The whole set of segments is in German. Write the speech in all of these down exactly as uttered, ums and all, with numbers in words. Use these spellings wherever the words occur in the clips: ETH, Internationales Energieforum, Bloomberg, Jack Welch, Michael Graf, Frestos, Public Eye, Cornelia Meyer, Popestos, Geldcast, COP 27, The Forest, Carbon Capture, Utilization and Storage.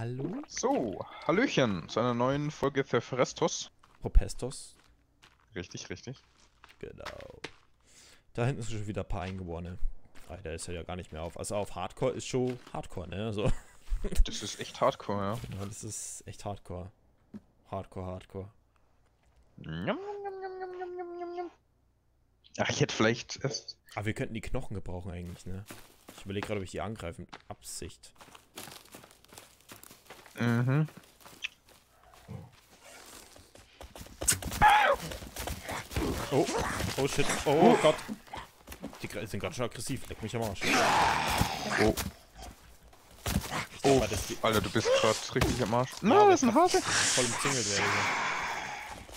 Hallo? So, Hallöchen zu einer neuen Folge für Frestos. Popestos. Richtig, richtig. Genau. Da hinten sind schon wieder ein paar Eingeborene. Ah, der ist ja ja gar nicht mehr auf. Also auf Hardcore ist schon Hardcore, ne? Also. Das ist echt Hardcore, ja. Genau, das ist echt Hardcore. Hardcore, Hardcore. Njam, njam, njam, njam, njam, njam, njam. Ach, ich hätte vielleicht erst... Aber wir könnten die Knochen gebrauchen eigentlich, ne? Ich überlege gerade, ob ich die angreife mit Absicht. Mhm. Oh, oh shit, oh Gott. Die sind ganz schön aggressiv, leck mich am Arsch. Oh. Oh, Alter, du bist gerade richtig am Arsch. Na, das ist ein Hase. Voll im Zingel wäre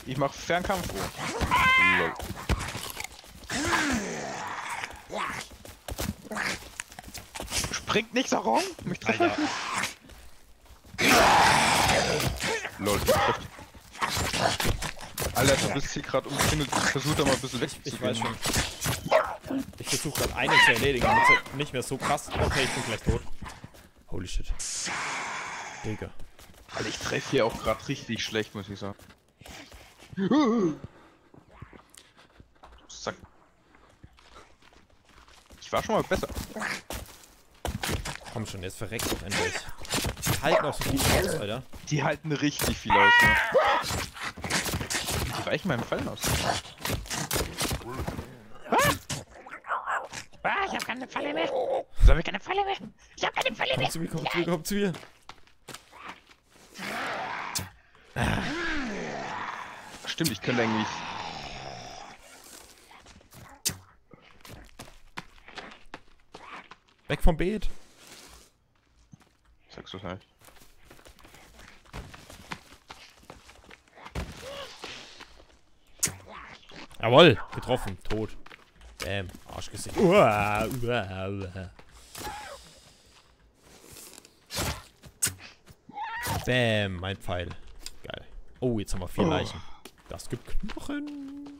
ich. Ich mach Fernkampf. Springt nicht so rum. Mich trifft nicht. Lol. Alter, du bist hier gerade umzingelt. Versuch da mal ein bisschen weg. Ich weiß schon. Ich versuche gerade eine zu erledigen. Nicht mehr so krass. Okay, ich bin gleich tot. Holy shit. Digga. Alter, ich treffe hier auch gerade richtig schlecht, muss ich sagen. Zack. Ich war schon mal besser. Komm schon, jetzt verreckt doch endlich. Die halten auch so viel aus, Alter. Die halten richtig viel aus. Ne? Die weichen meinem Fallen aus. Ah, ich hab keine Falle mehr. Ich hab keine Falle mehr. Ich hab keine Falle mehr. Komm zu mir, komm zu mir, komm zu mir. Ah. Stimmt, ich könnte eigentlich... Weg vom Beet. Sagst du es nicht. Jawohl, getroffen, tot. Bäm, Arschgesicht. Uah, uah, uah. Bäm, mein Pfeil. Geil. Oh, jetzt haben wir vier oh. Leichen. Das gibt Knochen.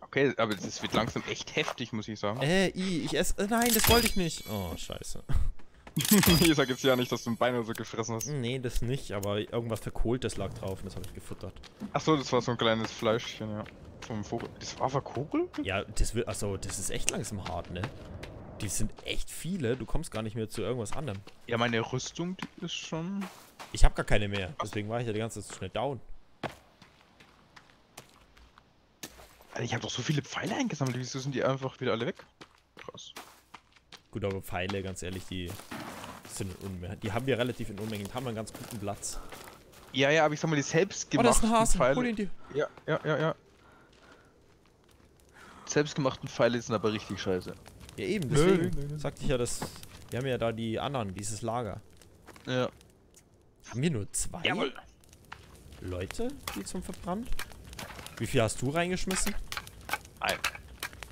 Okay, aber das wird langsam echt heftig, muss ich sagen. Äh, I, ich esse... Äh, nein, das wollte ich nicht. Oh, scheiße. Ich sag jetzt ja nicht, dass du ein Bein oder so gefressen hast. Nee, das nicht, aber irgendwas Verkohltes lag drauf und das habe ich gefuttert. Achso, das war so ein kleines Fleischchen, ja. Vom Vogel. Das war Vogel? Ja, das wird, also das ist echt langsam hart, ne? Die sind echt viele, du kommst gar nicht mehr zu irgendwas anderem. Ja, meine Rüstung, die ist schon... Ich habe gar keine mehr, deswegen war ich ja die ganze Zeit so schnell down. Alter, ich habe doch so viele Pfeile eingesammelt, wieso sind die einfach wieder alle weg? Krass. Gut, aber Pfeile, ganz ehrlich, die sind in Unmengen. Die haben wir relativ in Unmengen, die haben einen ganz guten Platz. Ja, ja, aber ich sag mal, die selbst gemacht. Oh, das ist ein Hasen, hol ihn dir. Ja, ja, ja, ja. Selbstgemachten Pfeile sind aber richtig scheiße. Ja eben, deswegen nö, nö, nö. Sagte ich ja, dass wir haben ja da die anderen, dieses Lager. Ja. Haben wir nur zwei Jawohl. Leute, die zum Verbrannt? Wie viel hast du reingeschmissen? Ein.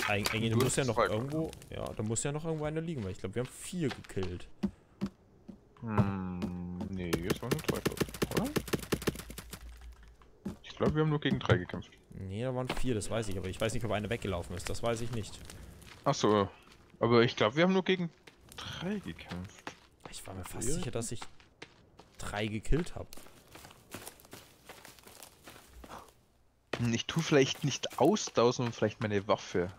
Ein, ein, ein da muss ja noch irgendwo, ja, da muss ja noch irgendwo einer liegen, weil ich glaube, wir haben vier gekillt. Hm, nee, jetzt waren nur zwei, oder? Ich glaube, wir haben nur gegen drei gekämpft. Nee, da waren vier, das weiß ich, aber ich weiß nicht, ob einer weggelaufen ist, das weiß ich nicht. Achso, aber ich glaube, wir haben nur gegen drei gekämpft. Ich war mir fast sicher, dass ich drei gekillt habe. Ich tue vielleicht nicht ausdausen und vielleicht meine Waffe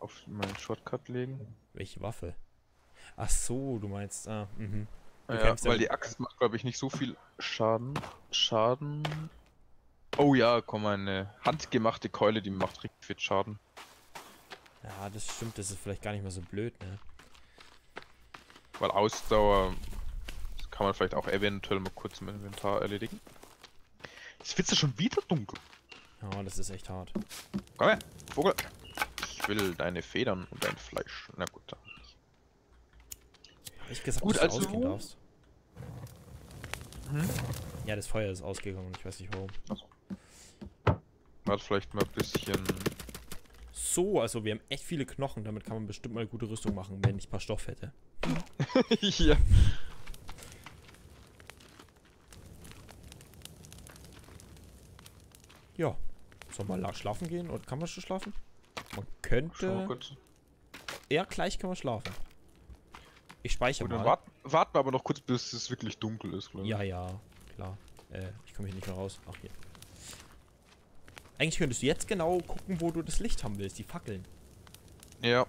auf meinen Shortcut legen. Welche Waffe? Ach so, du meinst, ah, mhm. Du ja, weil ja die Axt macht, glaube ich, nicht so viel Schaden. Schaden... Oh ja, komm, eine handgemachte Keule, die macht richtig viel Schaden. Ja, das stimmt, das ist vielleicht gar nicht mehr so blöd, ne? Weil Ausdauer das kann man vielleicht auch eventuell mal kurz im Inventar erledigen. Es wird ja schon wieder dunkel. Ja, das ist echt hart. Komm her, Vogel. Ich will deine Federn und dein Fleisch. Na gut, dann nicht. Hab ich gesagt, gut, dass du also ausgehen darfst. Hm? Ja, das Feuer ist ausgegangen, ich weiß nicht warum. Achso. Warte vielleicht mal ein bisschen. So, also wir haben echt viele Knochen, damit kann man bestimmt mal eine gute Rüstung machen, wenn ich ein paar Stoff hätte. Ja. Ja. Soll mal schlafen gehen? Oder kann man schon schlafen? Man könnte. Eher gleich kann man schlafen. Ich speichere mal. Warten, warten wir aber noch kurz, bis es wirklich dunkel ist, glaube ich. Ja, ja, klar. Äh, ich komme hier nicht mehr raus. Ach, hier. Eigentlich könntest du jetzt genau gucken, wo du das Licht haben willst, die Fackeln. Ja.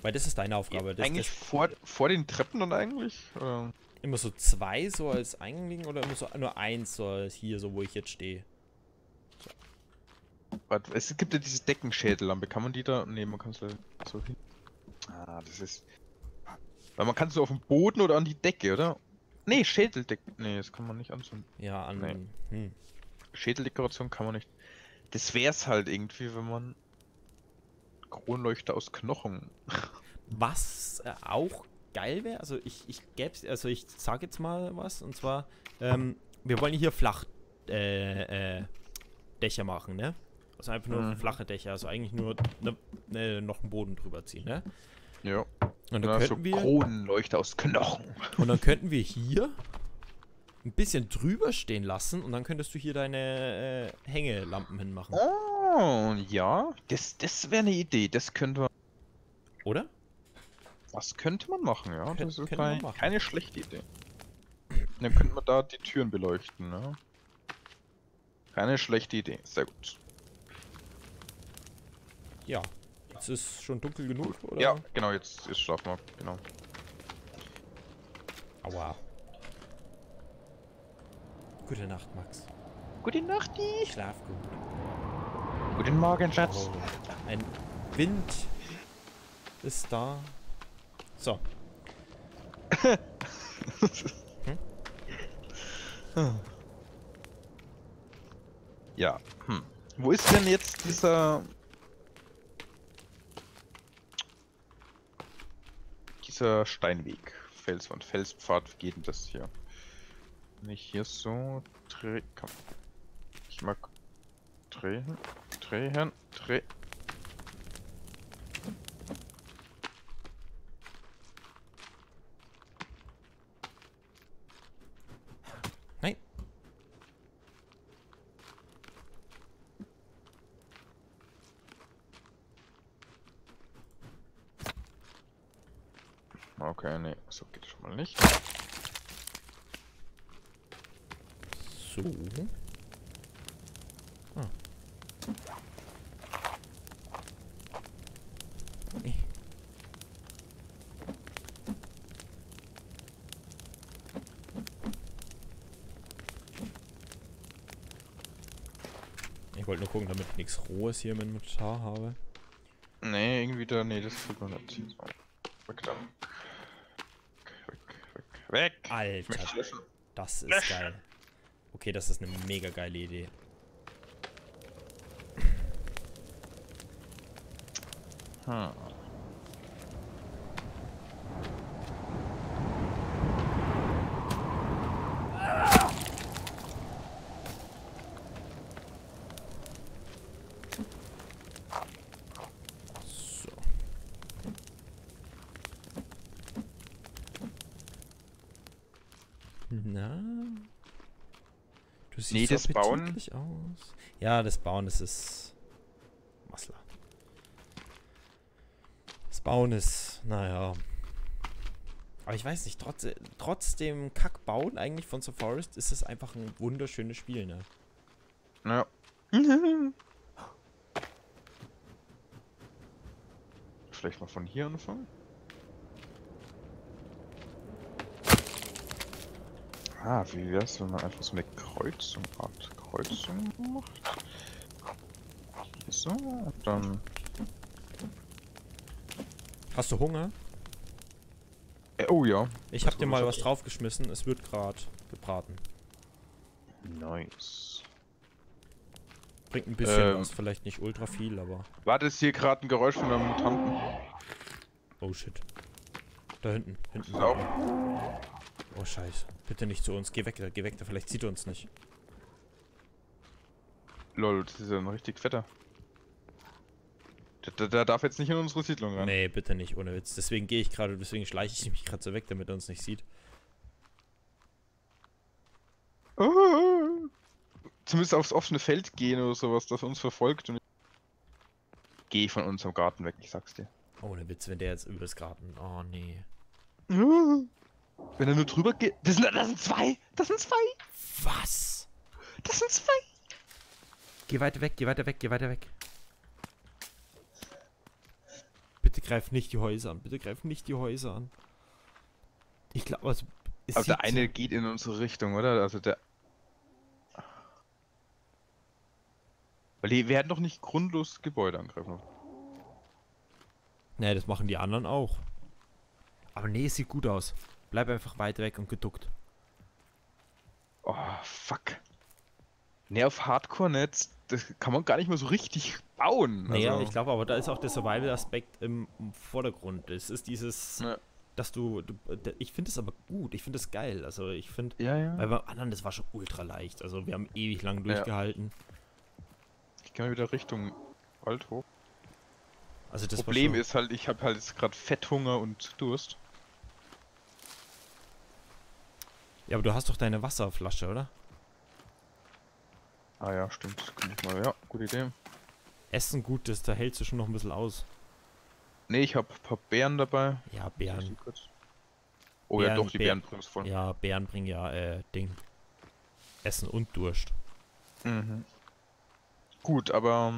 Weil das ist deine Aufgabe. Das, eigentlich das vor, vor den Treppen dann eigentlich? Oder? Immer so zwei, so als Eingang, oder immer so nur eins, so als hier, so wo ich jetzt stehe. So. Warte, es gibt ja diese Deckenschädellampe. Kann man die da? Ne, man kann es so hin. Ah, das ist. Weil man kann es so auf dem Boden oder an die Decke, oder? Ne, Schädeldecke. Ne, das kann man nicht anzünden. Ja, an. Nee. Hm. Schädeldekoration kann man nicht. Das wär's halt irgendwie, wenn man. Kronleuchter aus Knochen. Was äh, auch geil wäre, also ich, ich gäb's, also ich sag jetzt mal was, und zwar, ähm, wir wollen hier flach äh, äh, Dächer machen, ne? Also einfach nur mhm. flache Dächer, also eigentlich nur ne, ne, noch einen Boden drüber ziehen, ne? Ja. Und dann ja, könnten so wir Kronleuchter aus Knochen. Und dann könnten wir hier ein bisschen drüber stehen lassen und dann könntest du hier deine äh, Hängelampen hinmachen. Oh. Oh, ja, das, das wäre eine Idee, das könnte man... Oder? Das könnte man machen, ja. Kön das ist kein, machen. Keine schlechte Idee. Dann könnte man da die Türen beleuchten, ne? Keine schlechte Idee, sehr gut. Ja, jetzt ist schon dunkel genug, gut. Oder? Ja, genau, jetzt ist Schlafmarkt, genau. Aua. Gute Nacht, Max. Gute Nacht, die. Schlaf gut. Guten Morgen, Schatz. Oh, ein Wind ist da. So. Hm? Ja. Hm. Wo ist denn jetzt dieser... Dieser Steinweg? Felswand, Felspfad, wie geht denn das hier? Nicht hier so... Dreh... Komm. Ich mag... Drehen... Drehen, drehen. Nein. Okay, nee, so geht schon mal nicht. So. Ah. Ich wollte nur gucken, damit ich nichts Rohes hier im Inventar habe. Nee, irgendwie da, nee, das tut man nicht. Weg da. Weg, weg, weg! Alter, das ist löschen. Geil. Okay, das ist eine mega geile Idee. Hm. So. Na? Du siehst nee, das Bauen aus. Ja, das Bauen, das ist Masler. Bauen ist, naja. Aber ich weiß nicht, trotz, trotz dem Kackbauen eigentlich von The Forest ist es einfach ein wunderschönes Spiel, ne? Ja. Vielleicht mal von hier anfangen? Ah, wie wär's, wenn man einfach so eine Kreuzung hat? Kreuzung macht? Hier so, und dann... Hast du Hunger? Äh, oh ja. Ich hab dir mal was draufgeschmissen, es wird gerade gebraten. Nice. Bringt ein bisschen ähm, was, vielleicht nicht ultra viel, aber... Warte, ist hier gerade ein Geräusch von einem Mutanten? Oh shit. Da hinten, hinten. Auch. Oh scheiße. Bitte nicht zu uns, geh weg da, geh weg da, vielleicht sieht er uns nicht. Lol, das ist ja ein richtig fetter. Der darf jetzt nicht in unsere Siedlung rein. Nee, bitte nicht, ohne Witz. Deswegen gehe ich gerade, deswegen schleiche ich mich gerade so weg, damit er uns nicht sieht. Oh. Zumindest aufs offene Feld gehen oder sowas, das uns verfolgt. Und geh von unserem Garten weg, ich sag's dir. Ohne Witz, wenn der jetzt übers Graben. Oh nee. Wenn er nur drüber geht. Das sind, das sind zwei! Das sind zwei! Was? Das sind zwei! Geh weiter weg, geh weiter weg, geh weiter weg. Bitte greif nicht die Häuser an. Bitte greif nicht die Häuser an. Ich glaube, also, es. Aber der eine geht in unsere Richtung, oder? Also der. Weil die werden doch nicht grundlos Gebäude angreifen. Nee, das machen die anderen auch. Aber nee, es sieht gut aus. Bleib einfach weit weg und geduckt. Oh, fuck. Nee, auf Hardcore-Netz, das kann man gar nicht mehr so richtig bauen. Nee, also. Ich glaube aber, da ist auch der Survival-Aspekt im Vordergrund. Es ist dieses, ja. dass du, du... Ich finde es aber gut, ich finde es geil. Also ich finde, ja, ja. weil beim anderen, das war schon ultra leicht. Also wir haben ewig lang durchgehalten. Ja. Ich gehe mal wieder Richtung Wald hoch. Also das Problem ist halt, ich habe halt jetzt gerade Fetthunger und Durst. Ja, aber du hast doch deine Wasserflasche, oder? Ah ja, stimmt. Kann ich mal. Ja, gute Idee. Essen gut, das, da hältst du schon noch ein bisschen aus. Nee, ich habe ein paar Beeren dabei. Ja, Beeren. Oh Beeren, ja, doch, die Beeren, Beeren bringst voll. Ja, Beeren bringen ja, äh, Ding. Essen und Durst. Mhm. Gut, aber...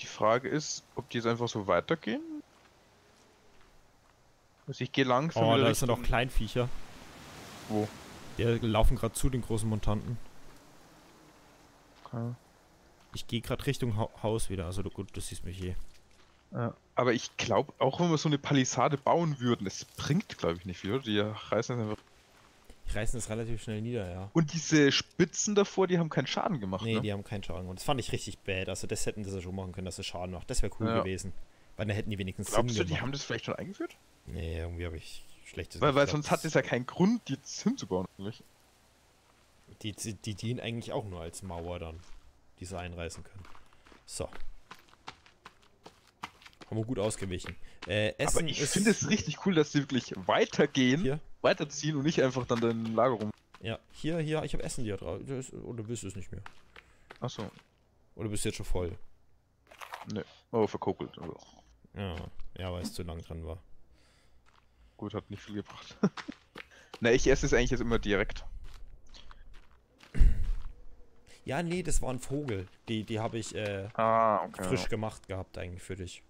Die Frage ist, ob die jetzt einfach so weitergehen? Also ich gehe langsam. Oh, da sind auch Kleinviecher. Wo? Die laufen gerade zu den großen Mutanten. Okay. Ich gehe gerade Richtung ha Haus wieder, also gut, du siehst mich eh. Ja, aber ich glaube, auch wenn wir so eine Palisade bauen würden, es bringt glaube ich nicht viel, oder? Die reißen das einfach... Die reißen das relativ schnell nieder, ja. Und diese Spitzen davor, die haben keinen Schaden gemacht, Nee, ne? die haben keinen Schaden gemacht. Das fand ich richtig bad. Also das hätten sie schon machen können, dass es Schaden macht. Das wäre cool ja. gewesen. Weil dann hätten die wenigstens Glaubst Sinn du, gemacht. Die haben das vielleicht schon eingeführt? Nee, irgendwie habe ich schlechtes... Weil, weil glaub, sonst hat es ja keinen Grund, die hinzubauen, eigentlich. Die, die, die dienen eigentlich auch nur als Mauer dann, die sie einreißen können. So. Haben wir gut ausgewichen. Äh, Essen Aber ich ist... finde es richtig cool, dass sie wirklich weitergehen. Hier? Weiterziehen und nicht einfach dann dein Lager rum. Ja, hier, hier, ich habe Essen hier drauf. Oder bist du es nicht mehr? Achso. Oder bist du jetzt schon voll? Ne, aber oh, verkokelt. Also. Ja, ja, weil es zu lang dran war. Gut, hat nicht viel gebracht. Na, ich esse es eigentlich jetzt immer direkt. Ja, nee, das war ein Vogel. Die, die habe ich äh, ah, okay, frisch ja. gemacht gehabt eigentlich für dich.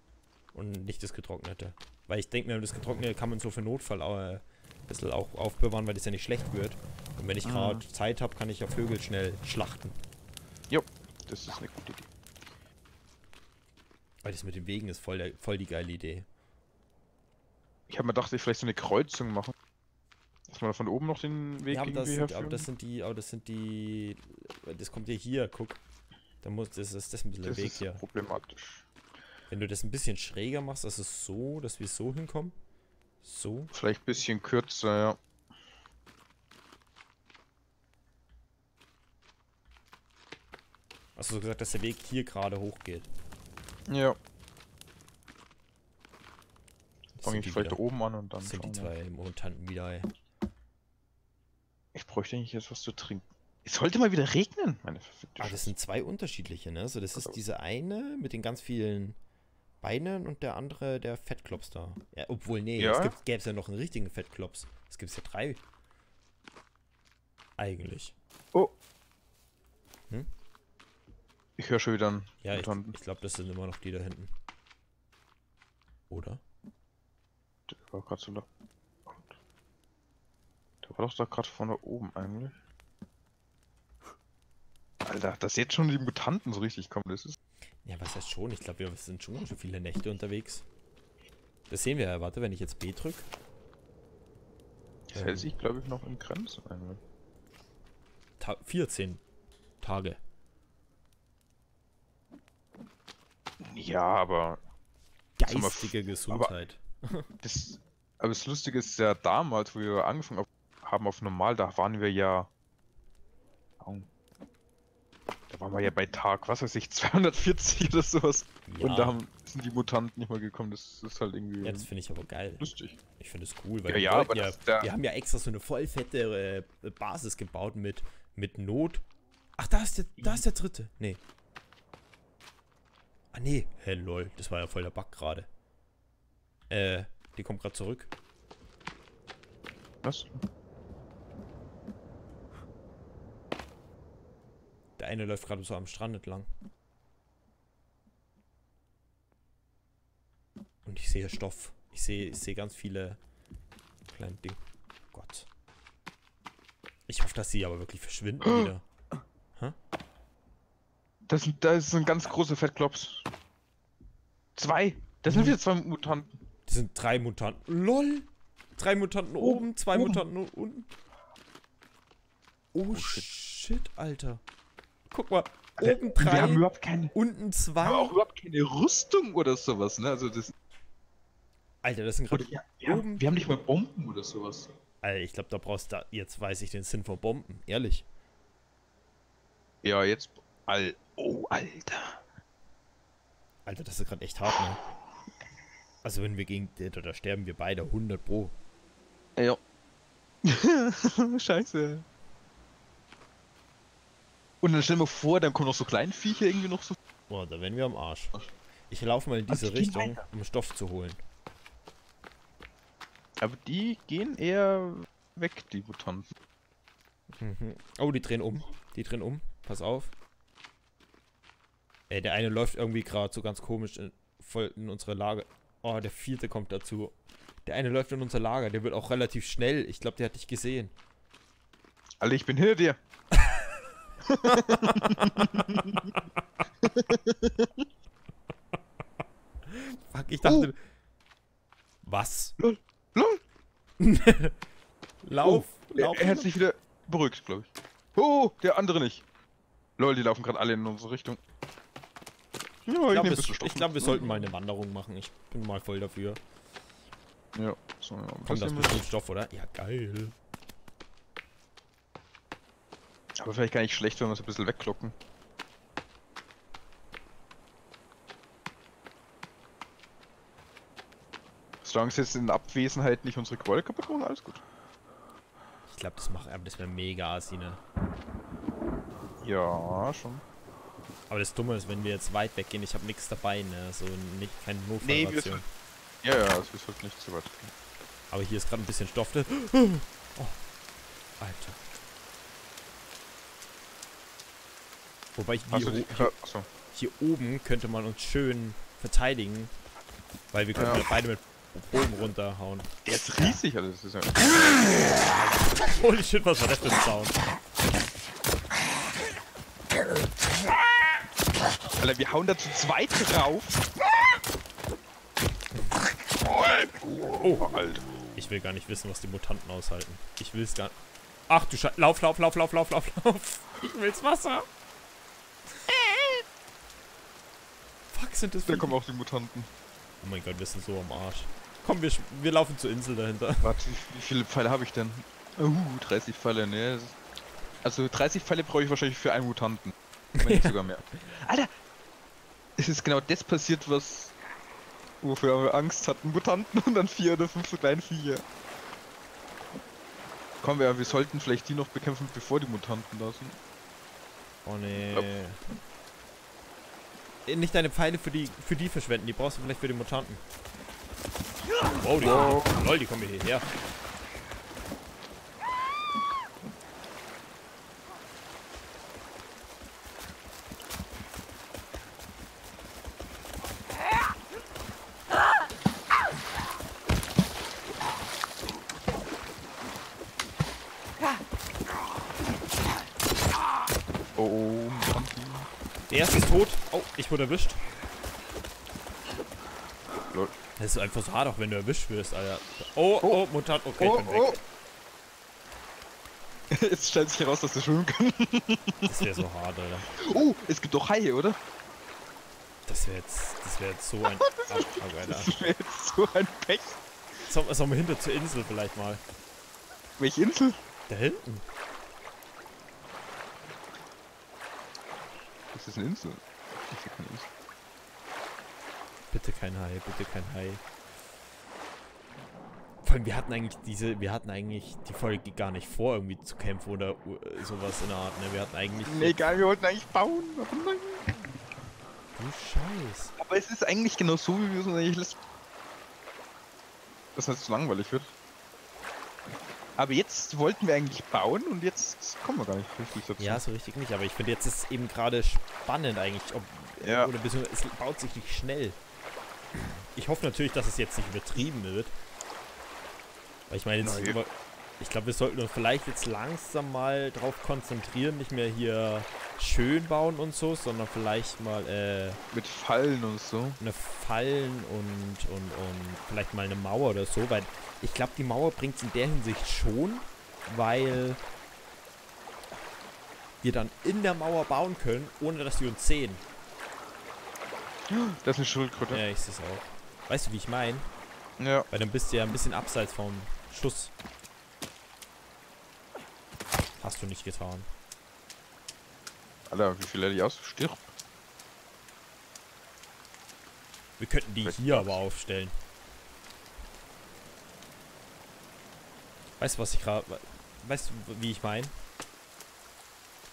Und nicht das Getrocknete. Weil ich denke mir, das Getrocknete kann man so für Notfall aber bisschen auch aufbewahren, weil das ja nicht schlecht wird. Und wenn ich gerade ah. Zeit habe, kann ich ja Vögel schnell schlachten. Jo, das ist eine gute Idee. Weil das mit den Wegen ist voll, der, voll die geile Idee. Ich habe mir gedacht, ich vielleicht so eine Kreuzung machen. Dass man von oben noch den Weg ja, aber das sind, aber das sind die, aber das sind die... Das kommt ja hier, guck. Da muss, das ist das ein bisschen das der Weg hier. Das ist problematisch. Wenn du das ein bisschen schräger machst, das ist so, dass wir so hinkommen. So. Vielleicht ein bisschen kürzer, ja. Hast du so gesagt, dass der Weg hier gerade hoch geht? Ja. Fange ich vielleicht da oben an und dann sind die zwei Mutanten wieder, ey. Ich bräuchte eigentlich jetzt was zu trinken. Es sollte mal wieder regnen, meine verfickte Scheiße. Ah, das sind zwei unterschiedliche, ne? Also das ist diese eine mit den ganz vielen... Beinen und der andere, der Fettklops da. Ja, obwohl, nee, ja. es gäbe es ja noch einen richtigen Fettklops. Es gibt ja drei. Eigentlich. Oh. Hm? Ich höre schon wieder einen. Ja, ich, ich glaube, das sind immer noch die da hinten. Oder? Der war gerade so da. Der war doch da gerade von da oben eigentlich. Alter, das jetzt schon die Mutanten so richtig kommen, das ist... Ja, was heißt schon? Ich glaube, wir sind schon schon viele Nächte unterwegs. Das sehen wir ja. Warte, wenn ich jetzt B drücke. Das ähm, hält sich, glaube ich, noch in Grenzen ein. Ta vierzehn Tage. Ja, aber... Geistige Gesundheit. Aber das, aber das Lustige ist ja, damals, wo wir angefangen haben auf normal, da waren wir ja... Da waren wir ja bei Tag, was weiß ich, zweihundertvierzig oder sowas. Ja. Und da haben, sind die Mutanten nicht mal gekommen, das ist halt irgendwie... Ja, das finde ich aber geil. Lustig. Ich finde es cool, weil ja, wir, ja, ja, ja, wir haben ja extra so eine voll fette äh, Basis gebaut mit, mit Not. Ach, da ist, der, da ist der dritte. Nee. Ah, Ah, nee. Hä, lol. Das war ja voll der Bug gerade. Äh, die kommt gerade zurück. Was? Der eine läuft gerade so am Strand entlang. Und ich sehe Stoff. Ich sehe, ich sehe ganz viele kleine Dinge. Gott. Ich hoffe, dass sie aber wirklich verschwinden oh. wieder. Hä? Das sind, das sind ganz große Fettklops. Zwei. Das sind wieder zwei Mutanten. Das sind drei Mutanten. Lol. Drei Mutanten oh, oben, zwei oben. Mutanten unten. Oh, oh shit. shit, Alter. Guck mal. Alter, oben drei, wir haben überhaupt keine, unten zwei. Aber auch überhaupt keine Rüstung oder sowas, ne? Also das... Alter, das sind gerade ja, ja, oben... Wir haben nicht mal Bomben oder sowas. Alter, ich glaube, da brauchst du... Jetzt weiß ich den Sinn von Bomben, ehrlich. Ja, jetzt... Al oh, Alter. Alter, das ist gerade echt hart, ne? Also wenn wir gegen den oder sterben wir beide hundert pro. Ja. Scheiße. Und dann stell dir mal vor, dann kommen noch so kleine Viecher irgendwie noch so... Boah, da wären wir am Arsch. Ich laufe mal in diese also Richtung, um Stoff zu holen. Aber die gehen eher weg, die Mutanten. Mhm. Oh, die drehen um. Die drehen um. Pass auf. Ey, der eine läuft irgendwie gerade so ganz komisch in, voll in unsere Lager. Oh, der vierte kommt dazu. Der eine läuft in unser Lager. Der wird auch relativ schnell. Ich glaube, der hat dich gesehen. Alter, ich bin hinter dir. Fuck, ich dachte... Oh. Was? Lol. Lol. Lauf. Oh, lauf. Er, er hat sich wieder beruhigt, glaube ich. Oh, der andere nicht. Lol, die laufen gerade alle in unsere Richtung. Ja, ich glaube, wir, glaub, wir sollten mal eine Wanderung machen. Ich bin mal voll dafür. Ja. So, ja. Kommt das bestimmt Stoff, oder? Ja, geil. Aber vielleicht gar nicht schlecht, wenn wir es ein bisschen wegkloppen. Solange es jetzt in Abwesenheit nicht unsere Quelle kaputt machen, alles gut. Ich glaube, das macht aber das wäre mega assi, ne? Ja, schon. Aber das Dumme ist, wenn wir jetzt weit weggehen, ich habe nichts dabei, ne? So nicht keine Notfallration. Nee, ja, ja, es wird halt nicht zu weit gehen. Aber hier ist gerade ein bisschen Stoff drin. Oh, Alter. Wobei ich hier, die, hier, ja, hier oben könnte man uns schön verteidigen, weil wir können ja beide mit Bogen runterhauen. Der ist riesig, also das ist ja... Holy shit, was war das für ein Sound? Alter, wir hauen da zu zweit drauf. Oh, Alter. Ich will gar nicht wissen, was die Mutanten aushalten. Ich will's gar nicht. Ach du Scheiße. Lauf, lauf, lauf, lauf, lauf, lauf, lauf. Ich will's Wasser. Fuck, sind das... Da kommen auch die Mutanten. Oh mein Gott, wir sind so am Arsch. Komm, wir, wir laufen zur Insel dahinter. Warte, wie viele Pfeile habe ich denn? Uh, dreißig Pfeile, ne? Also dreißig Pfeile brauche ich wahrscheinlich für einen Mutanten. Wenn sogar mehr. Alter! Es ist genau das passiert, was... Wofür wir Angst hatten. Mutanten und dann vier oder fünf so kleine Viecher. Komm, wir, wir sollten vielleicht die noch bekämpfen, bevor die Mutanten da sind. Oh ne. Nicht deine Pfeile für die für die verschwenden, die brauchst du vielleicht für die Mutanten. Wow, die, wow. Kommen, lol, die kommen hierher. Oh, Mutanten. Der erste ist tot. Oh, ich wurde erwischt. Lol. Das ist einfach so hart, auch wenn du erwischt wirst, Alter. Oh, oh, oh Mutant. Okay, oh, ich bin weg. Oh. Jetzt stellt sich heraus, dass du schwimmen kannst. Das wäre so hart, Alter. Oh, es gibt doch Haie, oder? Das wäre jetzt, das wäre jetzt so ein... das Alter. Das wäre jetzt so ein Pech. Sollen wir mal hinter zur Insel vielleicht mal. Welche Insel? Da hinten. Das ist eine Insel. Bitte kein Hai, bitte kein Hai. Vor allem, wir hatten eigentlich diese, wir hatten eigentlich die Folge gar nicht vor, irgendwie zu kämpfen oder sowas in der Art, ne? Wir hatten eigentlich... Nee, egal, wir wollten eigentlich bauen. Du Scheiß. Aber es ist eigentlich genau so, wie wir es eigentlich lassen. Dass es nicht so langweilig wird. Aber jetzt wollten wir eigentlich bauen und jetzt kommen wir gar nicht richtig dazu. Ja, so richtig nicht, aber ich finde jetzt ist eben gerade spannend eigentlich. Ob, ja. Oder es baut sich nicht schnell. Ich hoffe natürlich, dass es jetzt nicht übertrieben wird. Weil ich meine, jetzt über, ich glaube, wir sollten uns vielleicht jetzt langsam mal drauf konzentrieren, nicht mehr hier schön bauen und so, sondern vielleicht mal äh, mit Fallen und so. Eine Fallen und, und, und vielleicht mal eine Mauer oder so, weil ich glaube, die Mauer bringt es in der Hinsicht schon, weil wir dann in der Mauer bauen können, ohne dass die uns sehen. Das ist eine Schildkröte. Ja, ich sehe es auch. Weißt du, wie ich meine? Ja. Weil dann bist du ja ein bisschen abseits vom Schuss. Hast du nicht getan. Alter, wie viel hätte ich ausgestirbt? Wir könnten die hier aber aufstellen. Weißt du, was ich gerade... Weißt du, wie ich meine?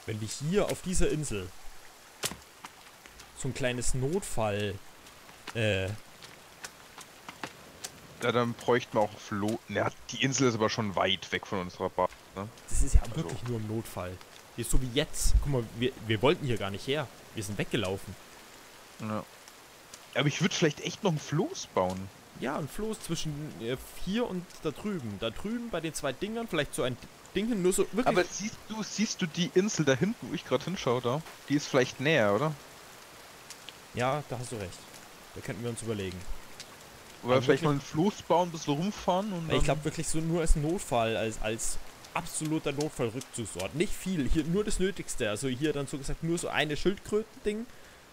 Wenn wir hier auf dieser Insel so ein kleines Notfall... Äh... Ja, dann bräuchten wir auch Flo... Ja, die Insel ist aber schon weit weg von unserer Bar. Ne? Das ist ja also wirklich nur im Notfall. Hier ist so wie jetzt. Guck mal, wir, wir wollten hier gar nicht her. Wir sind weggelaufen. Ja. Aber ich würde vielleicht echt noch ein Floß bauen. Ja, ein Floß zwischen äh, hier und da drüben. Da drüben bei den zwei Dingern, vielleicht so ein Ding hin, nur so wirklich... Aber siehst du, siehst du die Insel da hinten, wo ich gerade hinschaue da? Die ist vielleicht näher, oder? Ja, da hast du recht. Da könnten wir uns überlegen. Oder vielleicht mal ein Floß bauen, ein bisschen rumfahren und dann... Ich glaube wirklich so nur als Notfall, als, als absoluter Notfall Rückzugsort. Nicht viel, hier nur das Nötigste. Also hier dann so gesagt nur so eine Schildkröten-Ding,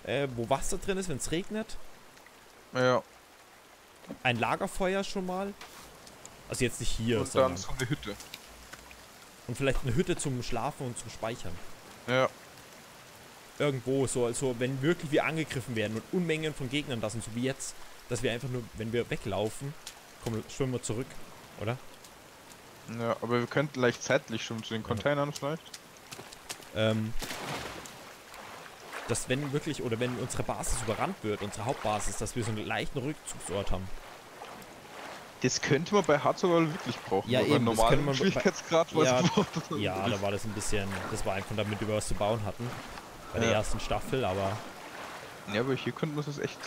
äh, wo Wasser drin ist, wenn es regnet. Ja. Ein Lagerfeuer schon mal. Also jetzt nicht hier. Und dann so eine Hütte. Und vielleicht eine Hütte zum Schlafen und zum Speichern. Ja. Irgendwo so, also wenn wirklich wir angegriffen werden und Unmengen von Gegnern lassen, so wie jetzt, dass wir einfach nur, wenn wir weglaufen, kommen, schwimmen wir zurück, oder? Ja, aber wir könnten leicht zeitlich schwimmen zu den Containern ja. vielleicht. Ähm... Dass wenn wirklich, oder wenn unsere Basis überrannt wird, unsere Hauptbasis, dass wir so einen leichten Rückzugsort haben. Das könnte man bei Hardsurvival wirklich brauchen. Ja, eben, das könnte man Schwierigkeitsgrad bei... Ja, ja, da war das ein bisschen... Das war einfach damit, wir was zu bauen hatten. Bei ja. der ersten Staffel, aber... Ja, aber hier könnte man das echt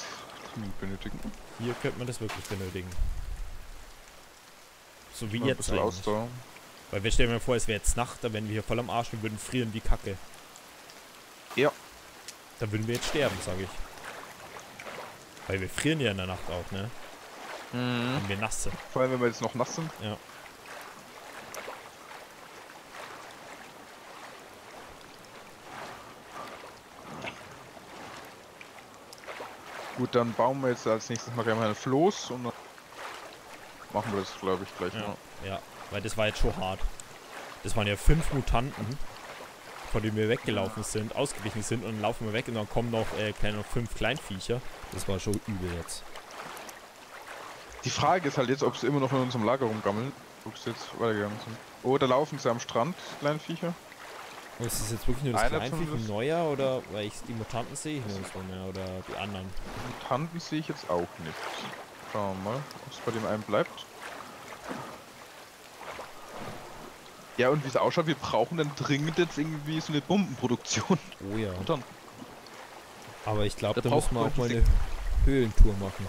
benötigen. Hier könnte man das wirklich benötigen. So wie ja, jetzt ein Ausdauer. Weil wir stellen mir vor, es wäre jetzt Nacht, da wären wir hier voll am Arsch und würden frieren wie Kacke. Ja. Dann würden wir jetzt sterben, sage ich. Weil wir frieren ja in der Nacht auch, ne? Mhm. Wenn wir nass sind. Vor allem, wenn wir jetzt noch nass sind. Ja. Gut, dann bauen wir jetzt als nächstes mal gleich mal ein Floß und dann machen wir das, glaube ich, gleich ja. mal. Ja, weil das war jetzt schon hart. Das waren ja fünf Mutanten, von denen wir weggelaufen sind, ausgewichen sind und dann laufen wir weg und dann kommen noch äh, kleine, fünf Kleinviecher. Das war schon übel jetzt. Die Frage ist halt jetzt, ob sie immer noch in unserem Lager rumgammeln. Ob sie jetzt weitergegangen sind. Oh, da laufen sie am Strand, Kleinviecher. Und ist das jetzt wirklich nur das Kleinviech und Neuer oder, weil ich die Mutanten sehe ich nirgendwo mehr oder die anderen? Die Mutanten sehe ich jetzt auch nicht. Schauen wir mal, ob es bei dem einen bleibt. Ja, und wie es ausschaut, wir brauchen dann dringend jetzt irgendwie so eine Bombenproduktion. Oh ja. Und dann. Aber ich glaube, da, da muss man auch mal eine Höhlentour machen.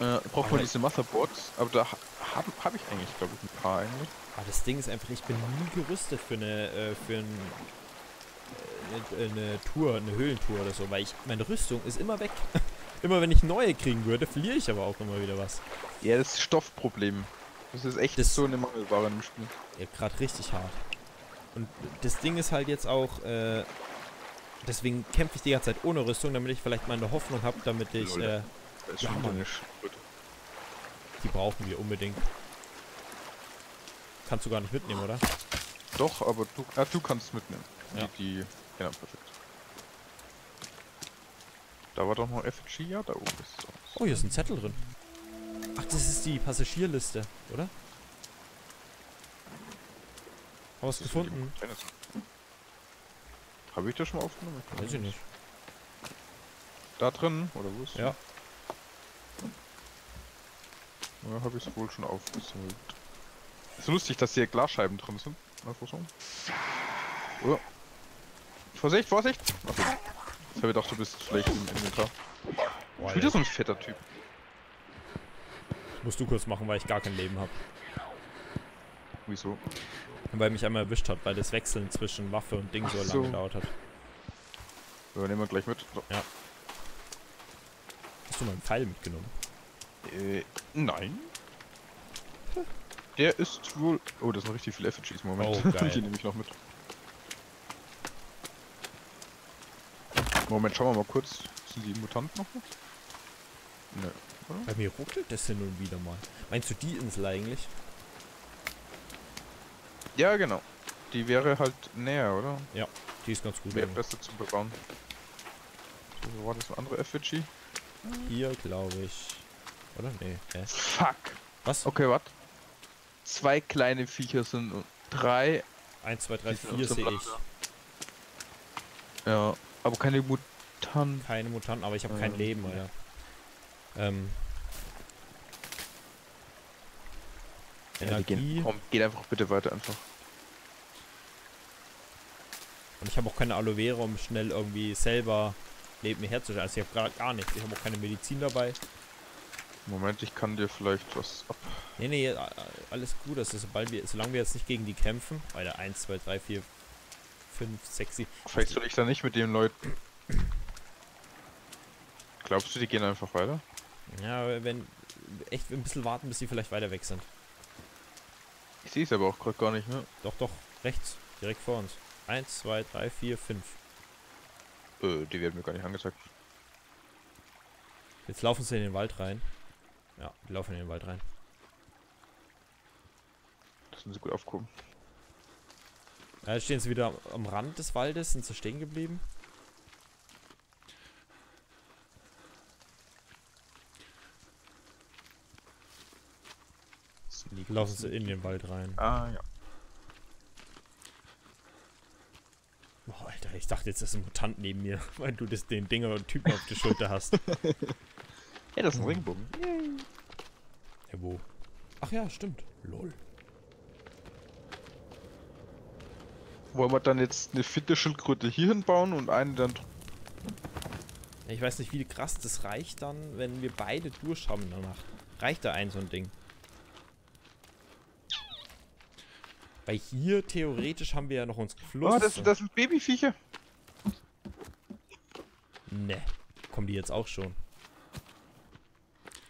Äh, da braucht aber man diese Motherboards, aber da habe hab ich eigentlich, glaube ich, ein paar eigentlich. Aber das Ding ist einfach, ich bin nie gerüstet für eine, äh, für ein, äh, eine, eine Tour, eine Höhlentour oder so, weil ich, meine Rüstung ist immer weg. Immer wenn ich neue kriegen würde, verliere ich aber auch immer wieder was. Ja, das ist Stoffproblem. Das ist echt das so eine Mangelware im Spiel. Ja, gerade richtig hart. Und das Ding ist halt jetzt auch, äh, deswegen kämpfe ich die ganze Zeit ohne Rüstung, damit ich vielleicht mal eine Hoffnung habe, damit ich, Leute, äh, das ist ja, schon eine Schritte. Die brauchen wir unbedingt. Kannst du gar nicht mitnehmen, oder? Doch, aber du, ah, du kannst mitnehmen. Ja. Die, die, ja, perfekt. Da war doch noch F G, ja, da oben ist es. Oh, hier ist ein Zettel drin. Ach, das ist die Passagierliste, oder? Haben wir was gefunden? Habe ich das schon mal aufgenommen? Weiß ich nicht. Da drin? Oder wo ist ja. Na, ja, hab ich's wohl schon aufgesammelt. Ist lustig, dass hier Glasscheiben drin sind. Einfach so. Oh. Vorsicht, Vorsicht! Okay. Ich hab gedacht, du bist schlecht im Inventar. Boah, wieder so ein fetter Typ. Das musst du kurz machen, weil ich gar kein Leben habe. Wieso? Weil er mich einmal erwischt hat, weil das Wechseln zwischen Waffe und Ding so, so lange gedauert hat. Ja, nehmen wir gleich mit. So. Ja. Hast du meinen Pfeil mitgenommen? Äh, nein. Der ist wohl... Oh, das sind richtig viele Effigies. Moment. Oh, geil. Die nehme ich noch mit. Moment, schauen wir mal kurz. Sind die Mutanten noch mit? Nö. Oder? Bei mir ruckelt das hin und wieder mal. Meinst du die Insel eigentlich? Ja, genau. Die wäre halt näher, oder? Ja, die ist ganz gut. Wäre besser zu bebauen. So, war das eine andere Effigy? Hier, glaube ich. Oder? Nee. Äh. Fuck! Was? Okay, warte. Zwei kleine Viecher sind und drei. Eins, zwei, drei, vier sehe ich. Ja, aber keine Mutanten. Keine Mutanten, aber ich habe ähm. kein Leben, Alter. Ähm. Energie. Ja, gehen. Komm, geht einfach bitte weiter einfach. Und ich habe auch keine Aloe Vera, um schnell irgendwie selber Leben herzustellen. Also ich habe gerade gar nichts. Ich habe auch keine Medizin dabei. Moment, ich kann dir vielleicht was ab. Nee, nee, alles gut. Also sobald wir, solange wir jetzt nicht gegen die kämpfen. Alter, eins, zwei, drei, vier, fünf, sechs, sieben. Vielleicht soll ich da nicht mit den Leuten. Glaubst du, die gehen einfach weiter? Ja, wenn... Echt ein bisschen warten, bis die vielleicht weiter weg sind. Ich sehe es aber auch gerade gar nicht, ne? Doch, doch. Rechts. Direkt vor uns. eins, zwei, drei, vier, fünf. Äh, die werden mir gar nicht angezeigt. Jetzt laufen sie in den Wald rein. Ja, die laufen in den Wald rein. Das müssen sie gut aufgucken. Ja, jetzt stehen sie wieder am Rand des Waldes. Sind sie stehen geblieben? Laufen sie in den Wald rein. Ah, ja. Boah, Alter, ich dachte jetzt, das ist ein Mutant neben mir, weil du das, den Dinger und Typen auf der Schulter hast. Ey, das ist ein Regenbogen. Yay. Ja, wo? Ach ja, stimmt. Lol. Wollen wir dann jetzt eine fitte Schildkröte hier hinbauen und eine dann... Ich weiß nicht, wie krass das reicht dann, wenn wir beide durch haben danach. Reicht da ein so ein Ding? Weil hier theoretisch haben wir ja noch uns Fluss. Oh, das, das sind Babyviecher. Ne, kommen die jetzt auch schon.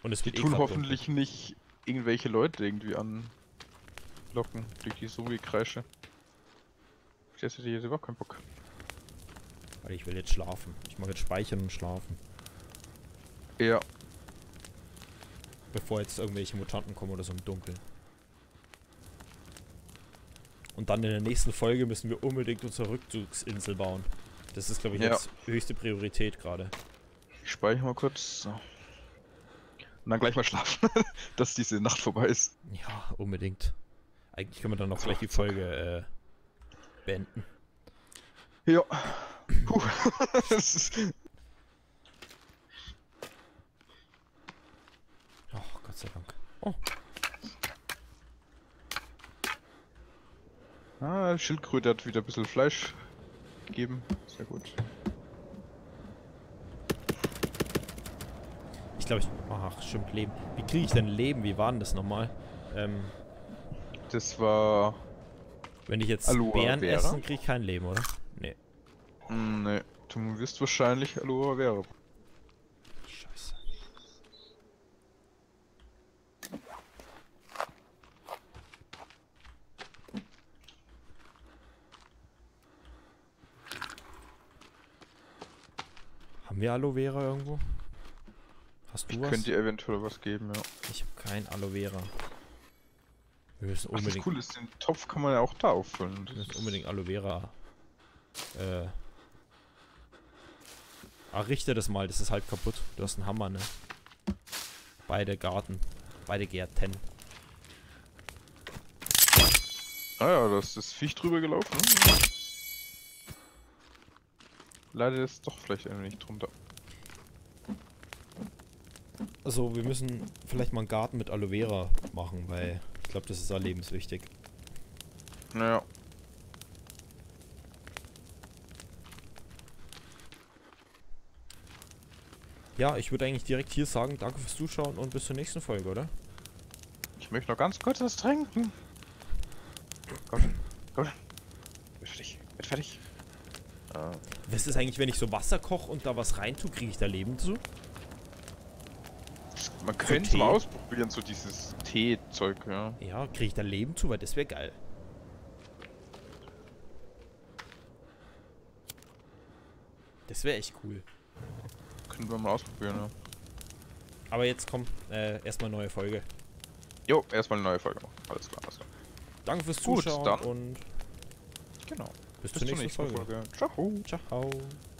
Und es die tun eh hoffentlich drin. Nicht irgendwelche Leute irgendwie anlocken durch die Zombie-Kreische. Ich hätte hier überhaupt keinen Bock. Weil ich will jetzt schlafen. Ich mag jetzt speichern und schlafen. Ja. Bevor jetzt irgendwelche Mutanten kommen oder so im Dunkeln. Und dann in der nächsten Folge müssen wir unbedingt unsere Rückzugsinsel bauen. Das ist, glaube ich, jetzt ja. höchste Priorität gerade. Ich speichere mal kurz. So. Und dann gleich mal schlafen, dass diese Nacht vorbei ist. Ja, unbedingt. Eigentlich können wir dann noch oh, vielleicht die Folge äh, beenden. Ja. Puh. Das ist... Oh, Gott sei Dank. Oh. Ah, Schildkröte hat wieder ein bisschen Fleisch gegeben. Sehr gut. Ich glaube, ich... Ach, stimmt, Leben. Wie kriege ich denn Leben? Wie war denn das nochmal? Ähm... Das war... Wenn ich jetzt Aloe Beeren Vera? Essen, kriege ich kein Leben, oder? Nee. Mm, nee. Du wirst wahrscheinlich Aloe Vera. Scheiße. Haben wir Aloe Vera irgendwo? Hast du ich was? Ich könnte dir eventuell was geben, ja. Ich habe kein Aloe Vera. Wir müssen unbedingt... Ach, das Coole ist, den Topf kann man ja auch da auffüllen. Wir müssen unbedingt Aloe Vera... Äh... Ach, richte das mal, das ist halb kaputt. Du hast einen Hammer, ne? Beide Garten. Beide Gärten. Ah ja, da ist das Viech drüber gelaufen, ne? Leider ist doch vielleicht ein wenig drunter. Also wir müssen vielleicht mal einen Garten mit Aloe Vera machen, weil ich glaube, das ist auch lebenswichtig. Naja. Ja, ich würde eigentlich direkt hier sagen, danke fürs Zuschauen und bis zur nächsten Folge, oder? Ich möchte noch ganz kurz was trinken. Komm, komm. Bin fertig, bin fertig. Ah. Was ist eigentlich, wenn ich so Wasser koche und da was rein tue, kriege ich da Leben zu? Man könnte es mal ausprobieren, so dieses Tee-Zeug, ja. Ja, kriege ich da Leben zu, weil das wäre geil. Das wäre echt cool. Können wir mal ausprobieren, ja. Aber jetzt kommt äh, erstmal eine neue Folge. Jo, erstmal eine neue Folge. Alles klar, alles klar. Danke fürs Zuschauen. Gut, dann. Und genau. Bis, bis zur nächsten, nächsten Folge. Folge. Ciao. Ciao.